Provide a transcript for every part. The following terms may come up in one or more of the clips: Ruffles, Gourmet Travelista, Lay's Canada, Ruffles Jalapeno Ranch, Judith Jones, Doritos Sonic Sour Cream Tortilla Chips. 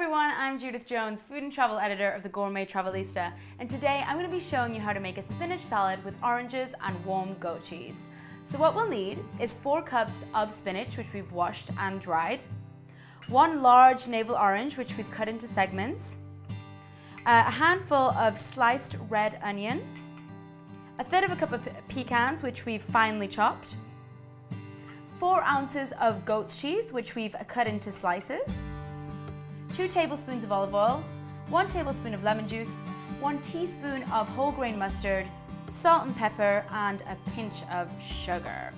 Hi everyone, I'm Judith Jones, food and travel editor of the Gourmet Travelista, and today I'm going to be showing you how to make a spinach salad with oranges and warm goat cheese. So what we'll need is 4 cups of spinach, which we've washed and dried, 1 large navel orange, which we've cut into segments, a handful of sliced red onion, 1/3 cup of pecans, which we've finely chopped, 4 ounces of goat's cheese, which we've cut into slices, 2 tablespoons of olive oil, 1 tablespoon of lemon juice, 1 teaspoon of whole grain mustard, salt and pepper, and a pinch of sugar.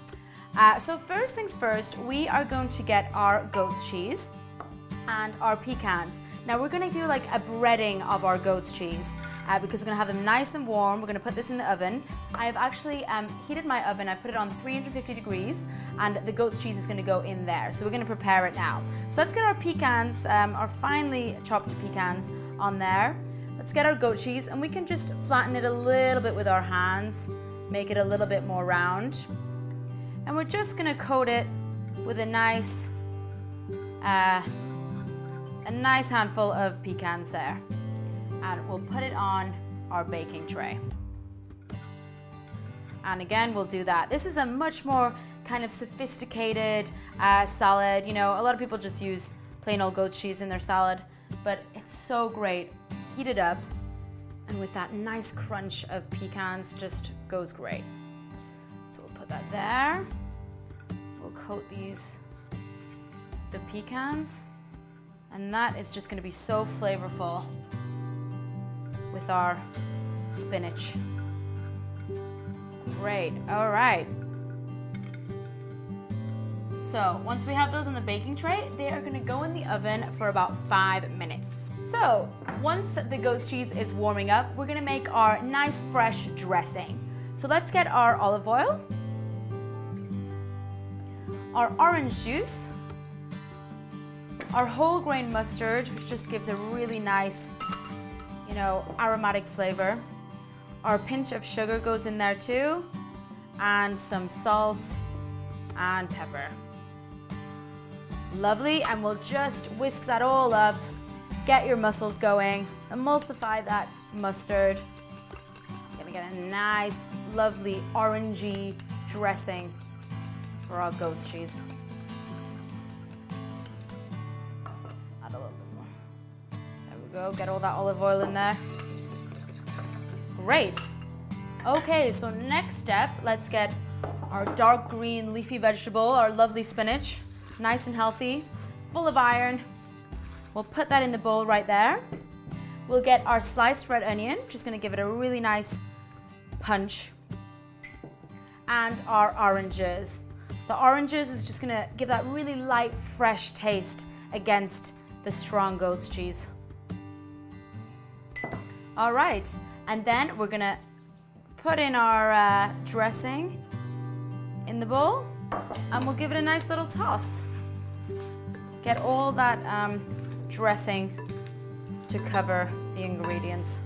So first things first, we are going to get our goat's cheese and our pecans. Now we're gonna do like a breading of our goat's cheese because we're gonna have them nice and warm. We're gonna put this in the oven. I've actually heated my oven. I put it on 350 degrees and the goat's cheese is gonna go in there. So we're gonna prepare it now. So let's get our pecans, our finely chopped pecans on there. Let's get our goat cheese and we can just flatten it a little bit with our hands, make it a little bit more round. And we're just gonna coat it with a nice handful of pecans there. And we'll put it on our baking tray. And again, we'll do that. This is a much more kind of sophisticated salad. You know, a lot of people just use plain old goat cheese in their salad, but it's so great. Heat it up, and with that nice crunch of pecans, just goes great. So we'll put that there. We'll coat the pecans, and that is just gonna be so flavorful with our spinach. Great, all right. So once we have those on the baking tray, they are gonna go in the oven for about 5 minutes. So once the goat's cheese is warming up, we're gonna make our nice fresh dressing. So let's get our olive oil, our orange juice, our whole grain mustard, which just gives a really nice, you know, aromatic flavor. Our pinch of sugar goes in there too, and some salt and pepper. Lovely, and we'll just whisk that all up, get your muscles going, emulsify that mustard. Gonna get a nice, lovely orangey dressing for our goat's cheese. Let's add a little bit more. There we go, get all that olive oil in there. Great. Okay, so next step, let's get our dark green leafy vegetable, our lovely spinach, nice and healthy, full of iron. We'll put that in the bowl right there. We'll get our sliced red onion, which is gonna give it a really nice punch. And our oranges. The oranges is just gonna give that really light, fresh taste against the strong goat's cheese. All right, and then we're gonna put in our dressing in the bowl, and we'll give it a nice little toss. Get all that dressing to cover the ingredients.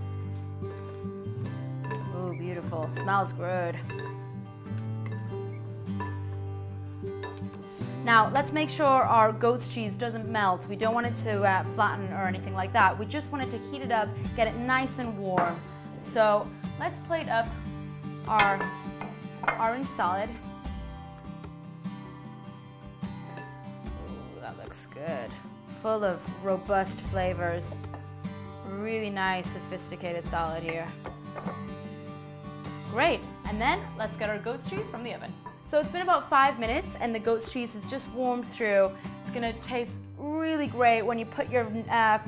Ooh, beautiful, smells good. Now, let's make sure our goat's cheese doesn't melt. We don't want it to flatten or anything like that. We just want it to heat it up, get it nice and warm. So let's plate up our orange salad. Ooh, that looks good. Full of robust flavors. Really nice, sophisticated salad here. Great, and then let's get our goat's cheese from the oven. So it's been about 5 minutes and the goat's cheese is just warmed through. It's gonna taste really great when you put your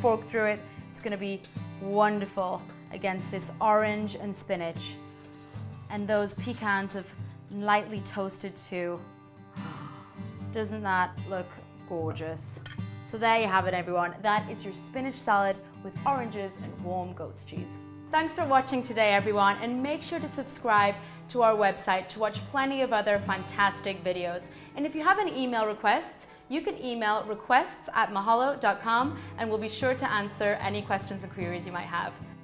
fork through it. It's gonna be wonderful against this orange and spinach. And those pecans have lightly toasted too. Doesn't that look gorgeous? So there you have it everyone. That is your spinach salad with oranges and warm goat's cheese. Thanks for watching today everyone, and make sure to subscribe to our website to watch plenty of other fantastic videos. And if you have any email requests, you can email requests@mahalo.com and we'll be sure to answer any questions and queries you might have.